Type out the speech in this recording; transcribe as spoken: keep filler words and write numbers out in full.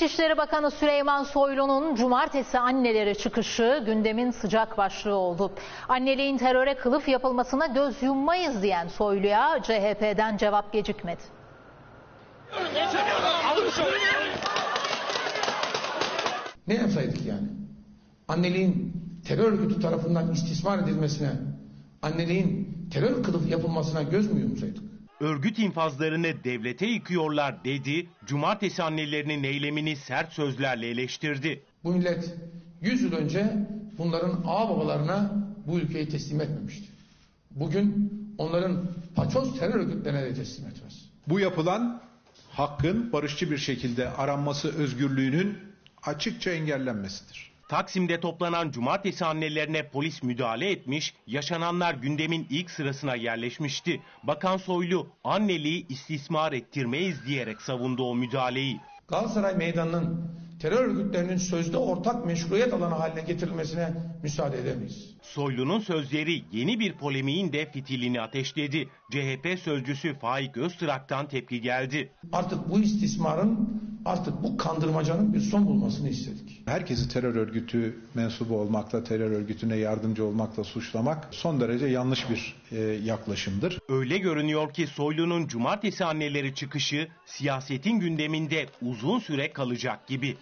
İçişleri Bakanı Süleyman Soylu'nun Cumartesi Anneleri çıkışı gündemin sıcak başlığı oldu. Anneliğin teröre kılıf yapılmasına göz yummayız diyen Soylu'ya C H P'den cevap gecikmedi. Ne yapsaydık yani? Anneliğin terör örgütü tarafından istismar edilmesine, anneliğin terör kılıf yapılmasına göz mü yumsaydık? Örgüt infazlarını devlete yıkıyorlar dedi, Cumartesi annelerinin eylemini sert sözlerle eleştirdi. Bu millet yüz yıl önce bunların ağababalarına bu ülkeyi teslim etmemişti. Bugün onların paçoz terör örgütlerine de teslim etmez. Bu yapılan hakkın barışçı bir şekilde aranması özgürlüğünün açıkça engellenmesidir. Taksim'de toplanan Cumartesi annelerine polis müdahale etmiş, yaşananlar gündemin ilk sırasına yerleşmişti. Bakan Soylu anneliği istismar ettirmeyiz diyerek savundu o müdahaleyi. Galatasaray Meydanı'nın terör örgütlerinin sözde ortak meşruiyet alanı haline getirilmesine müsaade edemeyiz. Soylu'nun sözleri yeni bir polemiğin de fitilini ateşledi. C H P sözcüsü Faik Öztrak'tan tepki geldi. Artık bu istismarın, artık bu kandırmacanın bir son bulmasını istedik. Herkesi terör örgütü mensubu olmakla, terör örgütüne yardımcı olmakla suçlamak son derece yanlış bir e, yaklaşımdır. Öyle görünüyor ki Soylu'nun Cumartesi anneleri çıkışı siyasetin gündeminde uzun süre kalacak gibi.